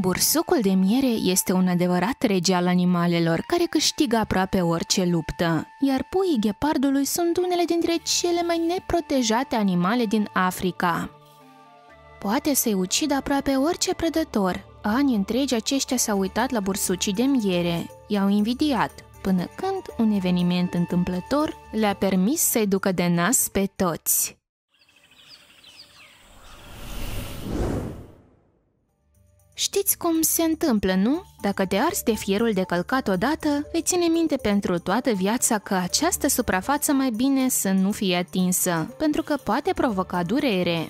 Bursucul de miere este un adevărat rege al animalelor care câștigă aproape orice luptă, iar puii ghepardului sunt unele dintre cele mai neprotejate animale din Africa. Poate să-i ucidă aproape orice predător. Ani întregi aceștia s-au uitat la bursucii de miere, i-au invidiat, până când un eveniment întâmplător le-a permis să-i ducă de nas pe toți. Știți cum se întâmplă, nu? Dacă te arzi de fierul de călcat odată, vei ține minte pentru toată viața că această suprafață mai bine să nu fie atinsă, pentru că poate provoca durere.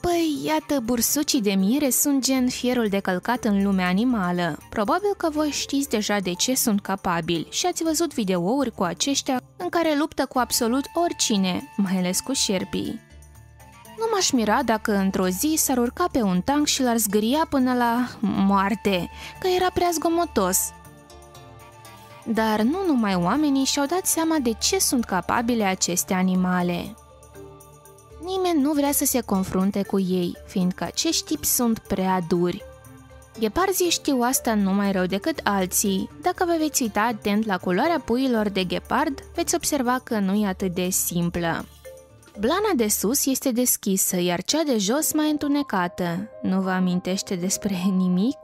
Păi, iată, bursucii de miere sunt gen fierul de călcat în lumea animală. Probabil că voi știți deja de ce sunt capabili și ați văzut videouri cu aceștia în care luptă cu absolut oricine, mai ales cu șerpii. Nu m-aș mira dacă într-o zi s-ar urca pe un tank și l-ar zgâria până la moarte, că era prea zgomotos. Dar nu numai oamenii și-au dat seama de ce sunt capabile aceste animale. Nimeni nu vrea să se confrunte cu ei, fiindcă acești tipi sunt prea duri. Gheparzii știu asta nu mai rău decât alții. Dacă vă veți uita atent la culoarea puiilor de ghepard, veți observa că nu e atât de simplă. Blana de sus este deschisă, iar cea de jos mai întunecată. Nu vă amintește despre nimic?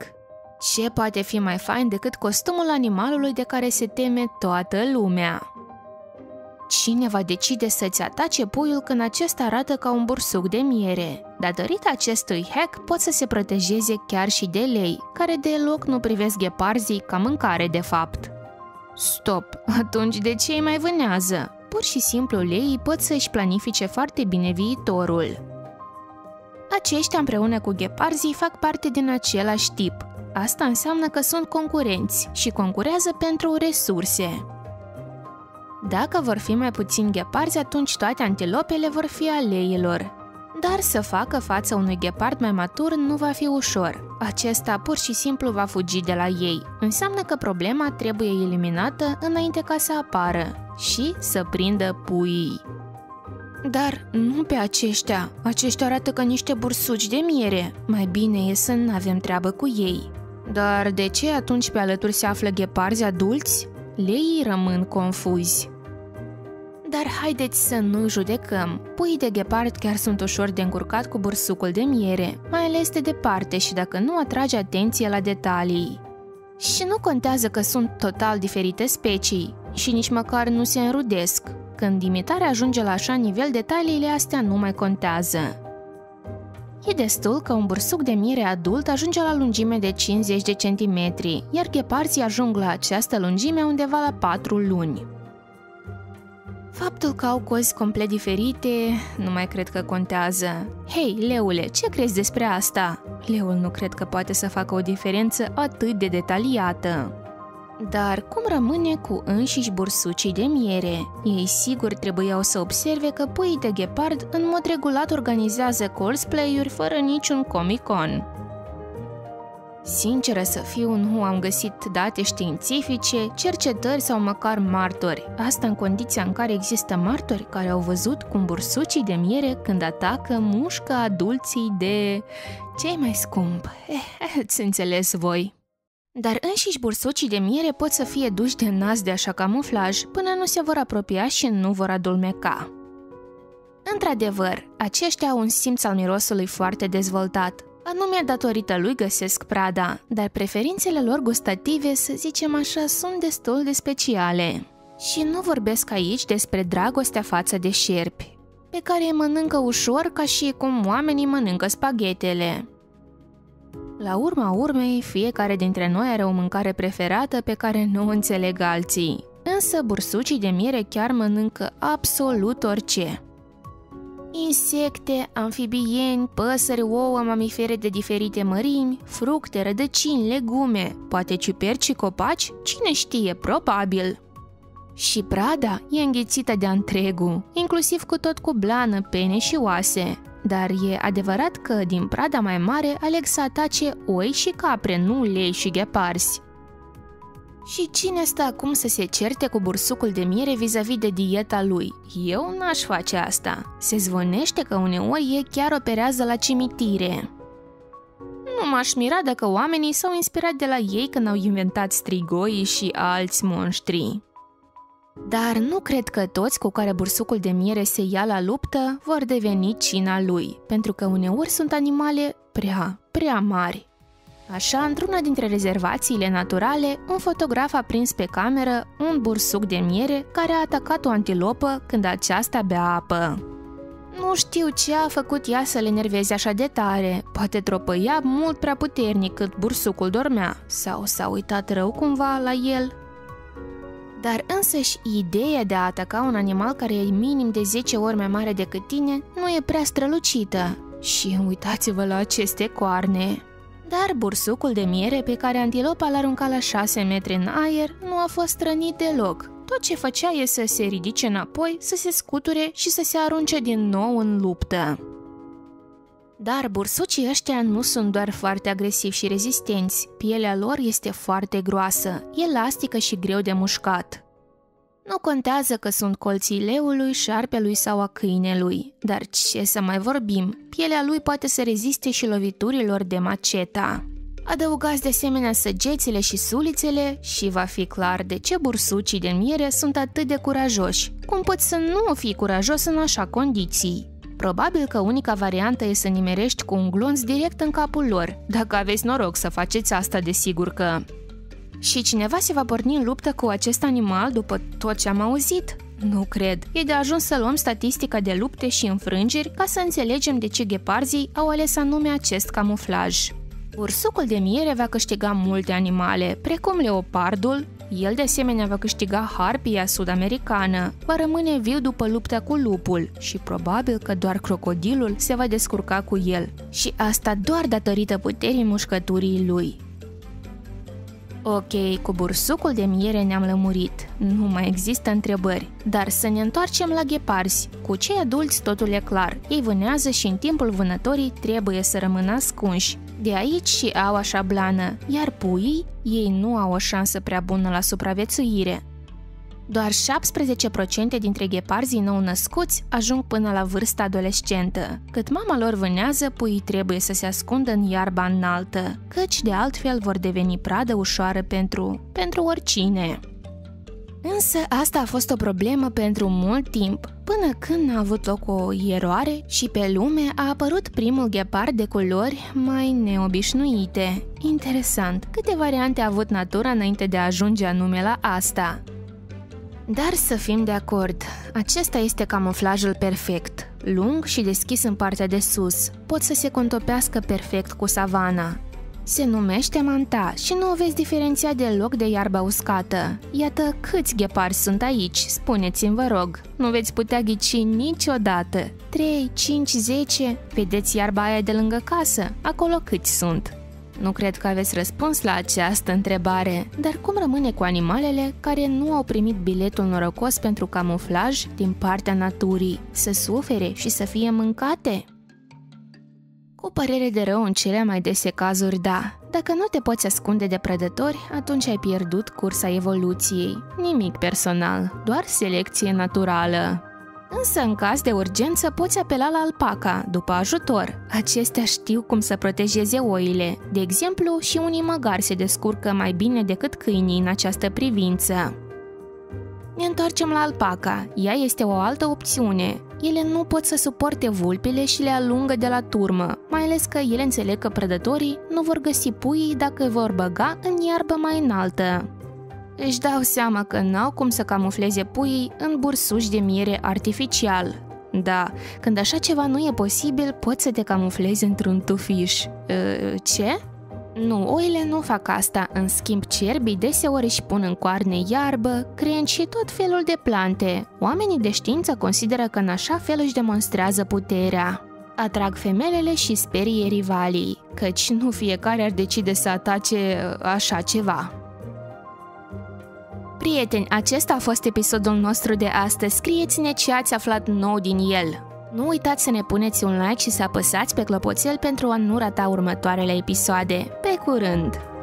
Ce poate fi mai fain decât costumul animalului de care se teme toată lumea? Cine va decide să-ți atace puiul când acesta arată ca un bursuc de miere? Datorită acestui hack pot să se protejeze chiar și de lei, care deloc nu privesc gheparzii ca mâncare de fapt. Stop! Atunci de ce îi mai vânează? Pur și simplu leii pot să-și planifice foarte bine viitorul. Aceștia împreună cu gheparzii fac parte din același tip. Asta înseamnă că sunt concurenți și concurează pentru resurse. Dacă vor fi mai puțini gheparzi, atunci toate antilopele vor fi ale leilor. Dar să facă față unui ghepard mai matur nu va fi ușor. Acesta pur și simplu va fugi de la ei. Înseamnă că problema trebuie eliminată înainte ca să apară și să prindă puii. Dar nu pe aceștia. Aceștia arată ca niște bursuci de miere. Mai bine e să nu avem treabă cu ei. Dar de ce atunci pe alături se află gheparzi adulți? Leii rămân confuzi. Dar haideți să nu judecăm. Puii de ghepard chiar sunt ușor de încurcat cu bursucul de miere, mai ales de departe și dacă nu atrage atenție la detalii. Și nu contează că sunt total diferite specii și nici măcar nu se înrudesc. Când imitarea ajunge la așa nivel, detaliile astea nu mai contează. E destul că un bursuc de miere adult ajunge la lungime de 50 de centimetri, iar gheparzii ajung la această lungime undeva la 4 luni. Faptul că au cozi complet diferite nu mai cred că contează. Hei, leule, ce crezi despre asta? Leul nu cred că poate să facă o diferență atât de detaliată. Dar cum rămâne cu înșiși bursucii de miere? Ei sigur trebuiau să observe că puii de ghepard în mod regulat organizează cosplay-uri fără niciun Comic-Con. Sinceră să fiu, nu am găsit date științifice, cercetări sau măcar martori. Asta în condiția în care există martori care au văzut cum bursucii de miere când atacă mușcă adulții de... cei mai scump. Ați înțeles voi. Dar înșiși bursucii de miere pot să fie duși de nas de așa camuflaj până nu se vor apropia și nu vor adulmeca. Într-adevăr, aceștia au un simț al mirosului foarte dezvoltat. Anume datorită lui găsesc prada, dar preferințele lor gustative, să zicem așa, sunt destul de speciale. Și nu vorbesc aici despre dragostea față de șerpi, pe care îi mănâncă ușor ca și cum oamenii mănâncă spaghetele. La urma urmei, fiecare dintre noi are o mâncare preferată pe care nu o înțeleg alții, însă bursucii de miere chiar mănâncă absolut orice. Insecte, amfibieni, păsări, ouă, mamifere de diferite mărimi, fructe, rădăcini, legume, poate ciuperci și copaci, cine știe, probabil. Și prada e înghițită de-a întregul, inclusiv cu tot cu blană, pene și oase. Dar e adevărat că din prada mai mare aleg să atace oi și capre, nu lei și gheparzi. Și cine stă acum să se certe cu bursucul de miere vis-a-vis de dieta lui? Eu n-aș face asta. Se zvonește că uneori ei chiar operează la cimitire. Nu m-aș mira dacă oamenii s-au inspirat de la ei când au inventat strigoii și alți monștri. Dar nu cred că toți cu care bursucul de miere se ia la luptă vor deveni cina lui, pentru că uneori sunt animale prea mari. Așa, într-una dintre rezervațiile naturale, un fotograf a prins pe cameră un bursuc de miere care a atacat o antilopă când aceasta bea apă. Nu știu ce a făcut ea să le enerveze așa de tare, poate tropăia mult prea puternic cât bursucul dormea, sau s-a uitat rău cumva la el. Dar însăși ideea de a ataca un animal care e minim de 10 ori mai mare decât tine nu e prea strălucită. Și uitați-vă la aceste coarne! Dar bursucul de miere pe care antilopa l-a aruncat la 6 metri în aer nu a fost rănit deloc. Tot ce făcea e să se ridice înapoi, să se scuture și să se arunce din nou în luptă. Dar bursucii ăștia nu sunt doar foarte agresivi și rezistenți, pielea lor este foarte groasă, elastică și greu de mușcat. Nu contează că sunt colții leului, șarpelui sau a câinelui, dar ce să mai vorbim, pielea lui poate să reziste și loviturilor de maceta. Adăugați de asemenea săgețile și sulițele și va fi clar de ce bursucii de miere sunt atât de curajoși. Cum poți să nu fii curajos în așa condiții? Probabil că unica variantă e să nimerești cu un glonț direct în capul lor, dacă aveți noroc să faceți asta, desigur că... Și cineva se va porni în luptă cu acest animal după tot ce am auzit? Nu cred. E de ajuns să luăm statistica de lupte și înfrângeri ca să înțelegem de ce gheparzii au ales anume acest camuflaj. Bursucul de miere va câștiga multe animale, precum leopardul, el de asemenea va câștiga harpia sud-americană, va rămâne viu după lupta cu lupul și probabil că doar crocodilul se va descurca cu el, și asta doar datorită puterii mușcăturii lui. Ok, cu bursucul de miere ne-am lămurit, nu mai există întrebări, dar să ne întoarcem la gheparzi. Cu cei adulți totul e clar, ei vânează și în timpul vânătorii trebuie să rămână ascunși. De aici și au așa blană, iar puii, ei nu au o șansă prea bună la supraviețuire. Doar 17% dintre gheparzii nou-născuți ajung până la vârsta adolescentă. Cât mama lor vânează, puii trebuie să se ascundă în iarba înaltă, căci de altfel vor deveni pradă ușoară pentru oricine. Însă asta a fost o problemă pentru mult timp, până când a avut loc o eroare și pe lume a apărut primul ghepard de culori mai neobișnuite. Interesant, câte variante a avut natura înainte de a ajunge anume la asta. Dar să fim de acord, acesta este camuflajul perfect, lung și deschis în partea de sus, pot să se contopească perfect cu savana. Se numește manta și nu o veți diferenția deloc de iarba uscată. Iată câți gheparzi sunt aici, spuneți-mi vă rog, nu veți putea ghici niciodată. 3, 5, 10, vedeți iarba aia de lângă casă, acolo câți sunt? Nu cred că aveți răspuns la această întrebare, dar cum rămâne cu animalele care nu au primit biletul norocos pentru camuflaj din partea naturii, să sufere și să fie mâncate? Cu părere de rău în cele mai dese cazuri, da. Dacă nu te poți ascunde de prădători, atunci ai pierdut cursa evoluției. Nimic personal, doar selecție naturală. Însă, în caz de urgență, poți apela la alpaca, după ajutor. Acestea știu cum să protejeze oile. De exemplu, și unii măgari se descurcă mai bine decât câinii în această privință. Ne întoarcem la alpaca, ea este o altă opțiune. Ele nu pot să suporte vulpile și le alungă de la turmă, mai ales că ele înțeleg că prădătorii nu vor găsi puii dacă îi vor băga în iarbă mai înaltă. Își dau seama că n-au cum să camufleze puii în bursuci de miere artificial. Da, când așa ceva nu e posibil, poți să te camuflezi într-un tufiș. Ce? Nu, oile nu fac asta, în schimb cerbii deseori își pun în coarne iarbă, crengi și tot felul de plante. Oamenii de știință consideră că în așa fel își demonstrează puterea. Atrag femelele și sperie rivalii, căci nu fiecare ar decide să atace așa ceva. Prieteni, acesta a fost episodul nostru de astăzi, scrieți-ne ce ați aflat nou din el. Nu uitați să ne puneți un like și să apăsați pe clopoțel pentru a nu rata următoarele episoade. Pe curând!